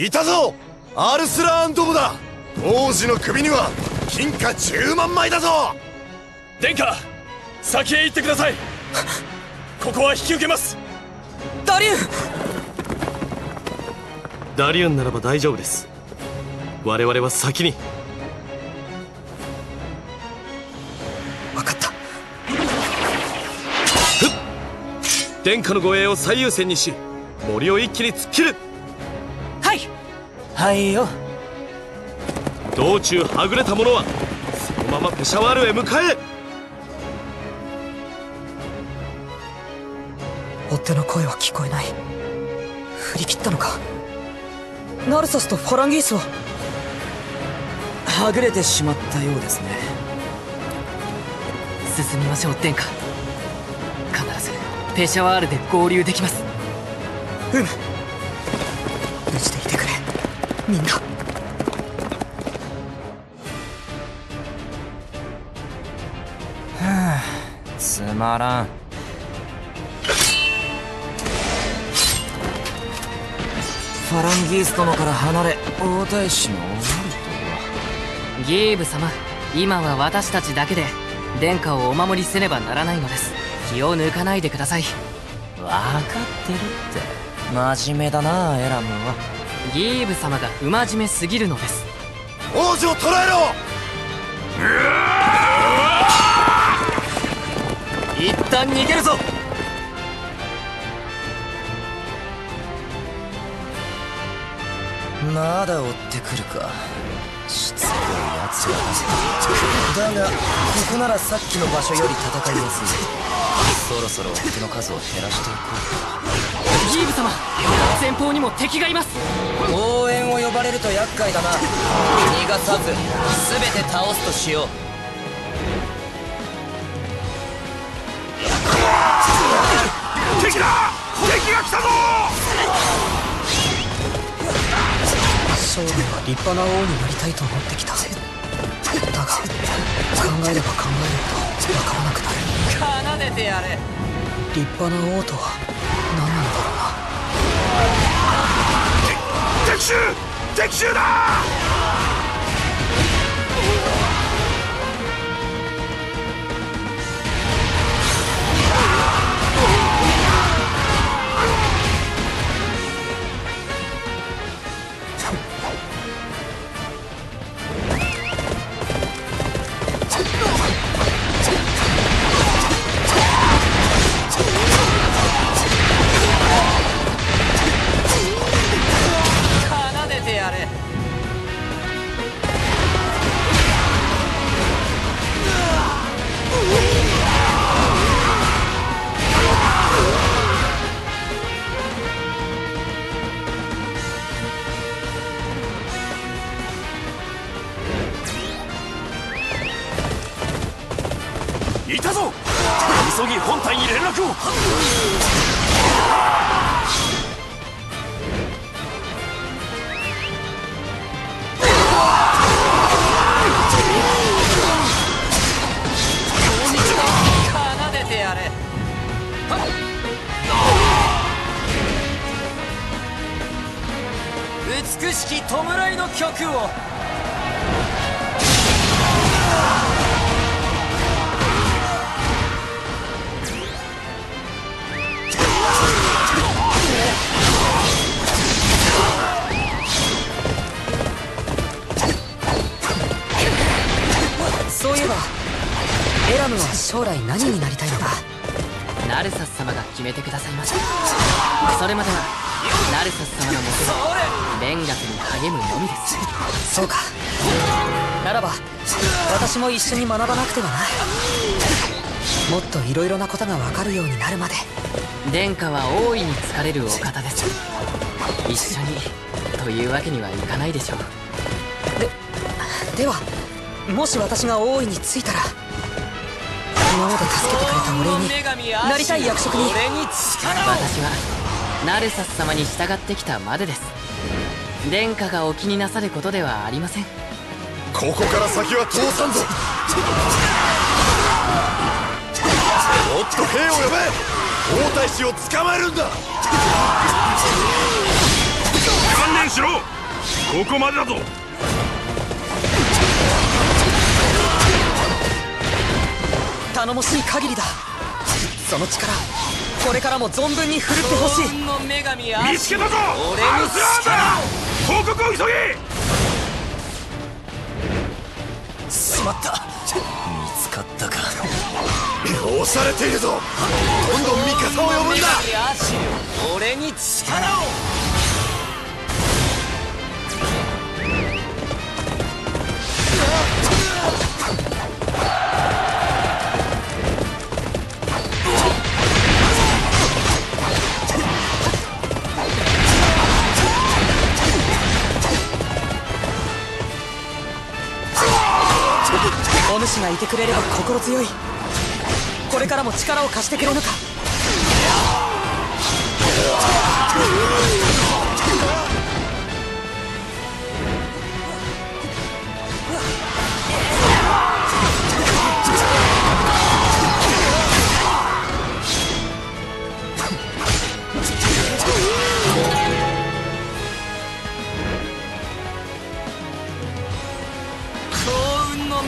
いたぞアルスラーンどもだ。王子の首には金貨10万枚だぞ。殿下先へ行ってください。ここは引き受けます。ダリュン、ダリュンならば大丈夫です。我々は先に。分かった。殿下の護衛を最優先にし森を一気に突っ切る。はいはいよ。道中はぐれた者はそのままペシャワールへ向かえ。追手の声は聞こえない。振り切ったのか。ナルサスとファランギースははぐれてしまったようですね。進みましょう殿下。必ずペシャワールで合流できます。うむ、無事でいてくれみんな。つまらん。ファランギース殿から離れ王太子のオワルトは。ギーブ様、今は私たちだけで殿下をお守りせねばならないのです。気を抜かないでください。分かってるって。真面目だなエラムは。ギーブ様が不真面目すぎるのです。王子を捕らえろ。一旦逃げるぞ。まだ追ってくるか、しつこいやつが。だがここならさっきの場所より戦いやすい。そろそろ敵の数を減らしていこうか。ギーブ様、前方にも敵がいます。応援を呼ばれると厄介だな。逃がさず全て倒すとしよう。敵だ！敵が来たぞ！将軍は立派な王になりたいと思ってきた。だが考えれば考えるほど分からなくなる。奏でてやれ。立派な王とは何なんだろうな。敵襲だ！いたぞ。急ぎ本隊に連絡を。奏でてやれ。美しき弔いの曲を。そういえばエラムは将来何になりたいのか。ナルサス様が決めてくださいました。それまではナルサス様の下で勉学に励むのみです。そうか、ならば私も一緒に学ばなくてはな。もっといろいろなことが分かるようになるまで。殿下は大いに疲れるお方です。一緒にというわけにはいかないでしょう。ではもし私が大いについたら今まで助けてくれたお礼になりたい役職に。私はナルサス様に従ってきたまでです。殿下がお気になさることではありません。ここから先は通さんぞ。もっと兵を呼べ。王太子を捕まえるんだ。援しろ。ここまでだぞ。頼もしい限りだ。その力これからも存分に振るってほしい。見つけたぞ。アウスラーダ、報告を急げ。しまった、見つかったか。押されているぞ。どんどん味方を呼ぶんだ。俺に力を。お主がいてくれれば心強い。これからも力を貸してくれぬか。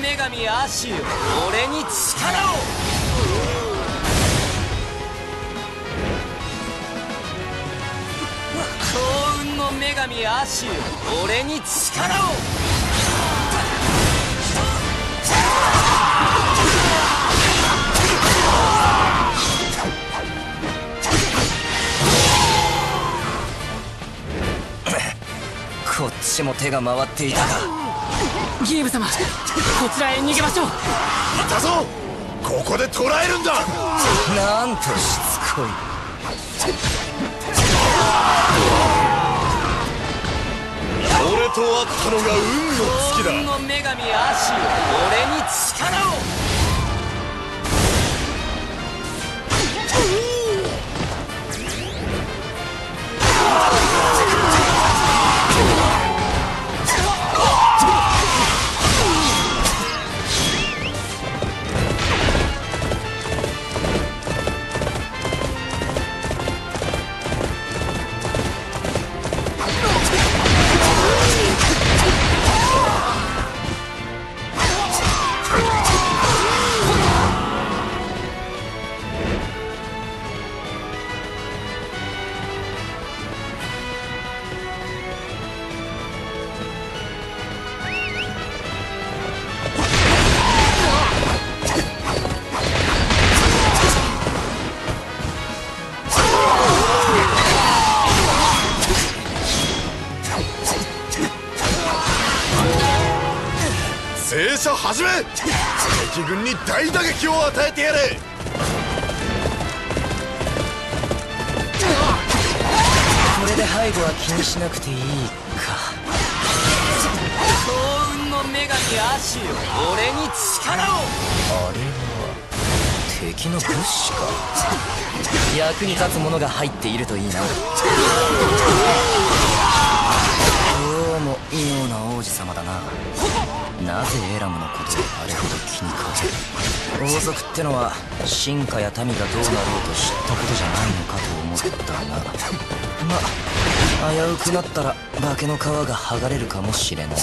女神アシュ、俺に力を。幸運の女神アシュ、俺に力を。こっちも手が回っていたか。ギーブ様、こちらへ逃げましょう。いたぞ。ここで捕らえるんだ。なんとしつこい。俺と会ったのが運の尽きだ。俺に力を。停車始め。敵軍に大打撃を与えてやれ。これで背後は気にしなくていいか。幸運の女神アシュよ、俺に力を。あれは敵の物資か。役に立つものが入っているといいな。どうも異様な王子様だな。なぜエラムのことをあれほど気にかける。王族ってのは臣下や民がどうなろうと知ったことじゃないのかと思ったが、ま、危うくなったら化けの皮が剥がれるかもしれない。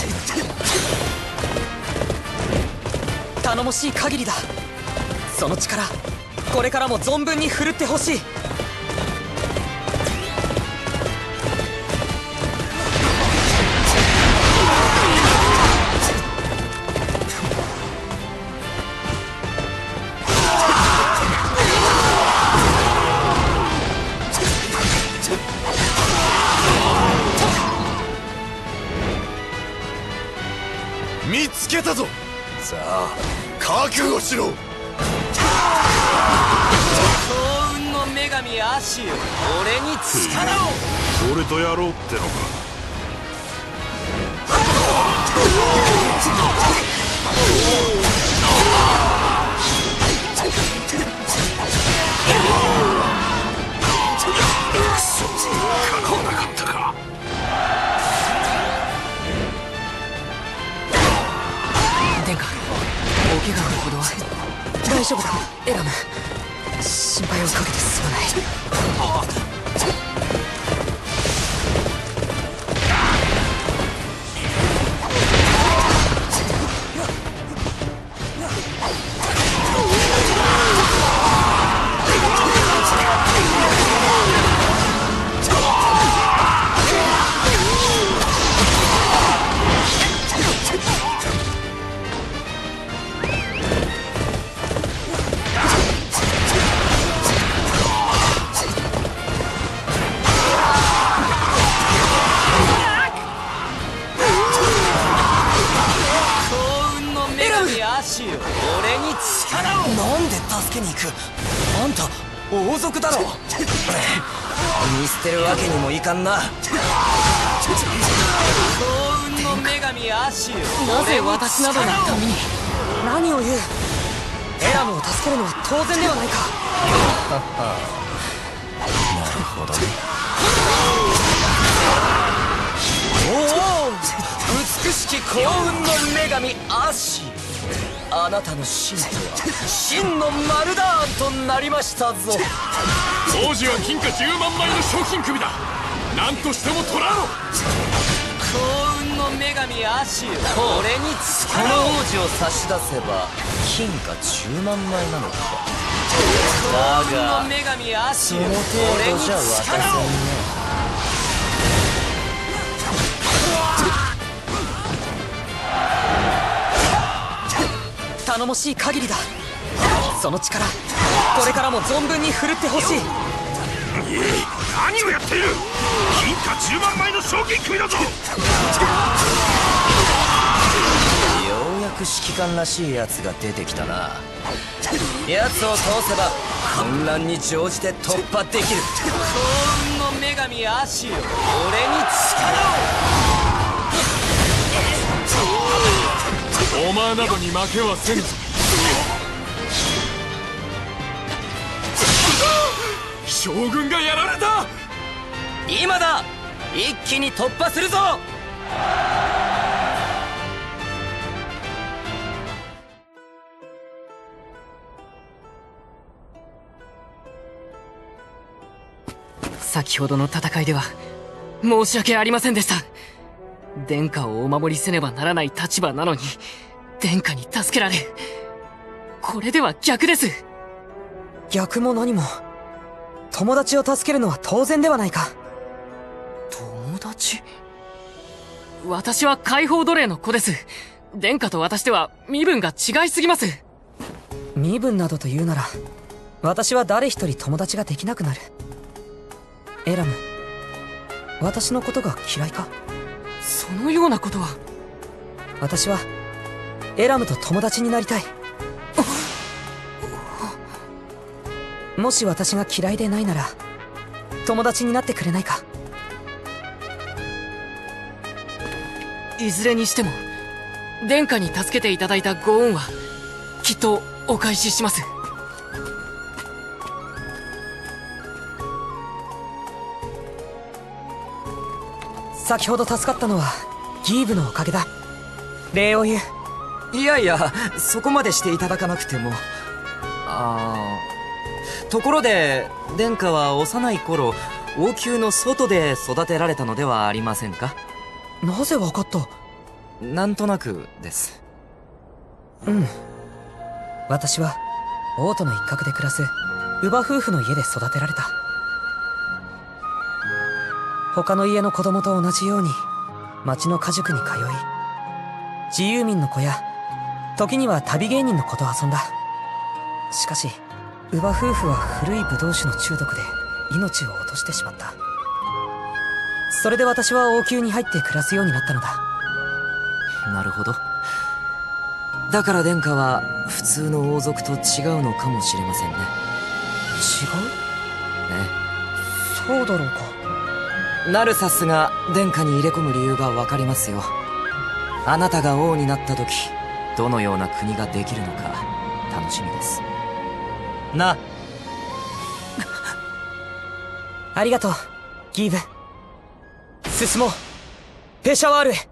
頼もしい限りだ。その力これからも存分に振るってほしい。見つけたぞ。さあ覚悟しろ。幸運の女神アシュよ、俺に力を。俺とやろうってのか。クソ、かかわなかったか。お怪我のほどは大丈夫かエラム。心配をかけてすまない。よ。俺に力を。なんで助けに行く？あんた王族だろ。見捨てるわけにもいかんな。幸運の女神アシよ。なぜ私などのために。何を言う。エラムを助けるのは当然ではないか。なるほど。おお、美しき幸運の女神アシ、あなたの真とは真のマルダーンとなりましたぞ。王子は金貨10万枚の賞金首だ。何としても取らろ。幸運の女神アシよ、俺に力を。この王子を差し出せば金貨10万枚なのか。幸運の女神アシよ、俺に力を。頼もしい限りだ。その力、これからも存分に振るってほしい。何をやっている。金貨10万枚の賞金首だぞ。ようやく指揮官らしいやつが出てきたな。やつを倒せば混乱に乗じて突破できる。幸運の女神アシよ、俺に力を。お前などに負けはせんぞ。将軍がやられた。今だ、一気に突破するぞ。先ほどの戦いでは申し訳ありませんでした。殿下をお守りせねばならない立場なのに殿下に助けられ、これでは逆です。逆も何も、友達を助けるのは当然ではないか。友達？私は解放奴隷の子です。殿下と私では身分が違いすぎます。身分などと言うなら、私は誰一人友達ができなくなる。エラム、私のことが嫌いか？そのようなことは。私はエラムと友達になりたい。もし私が嫌いでないなら友達になってくれないか。いずれにしても殿下に助けていただいたご恩はきっとお返しします。先ほど助かったのはギーブのおかげだ。礼を言う。いやいや、そこまでしていただかなくても。ああ、ところで殿下は幼い頃王宮の外で育てられたのではありませんか？なぜわかった？なんとなくです。うん、私は王都の一角で暮らす乳母夫婦の家で育てられた。他の家の子供と同じように町の家塾に通い、自由民の子や時には旅芸人の子と遊んだ。しかし乳母夫婦は古いブドウ酒の中毒で命を落としてしまった。それで私は王宮に入って暮らすようになったのだ。なるほど。だから殿下は普通の王族と違うのかもしれませんね。違う？ええ、そうだろうか。ナルサスが殿下に入れ込む理由がわかりますよ。あなたが王になった時、どのような国ができるのか楽しみですな。ありがとう、ギーブ。進もう、ペシャワールへ。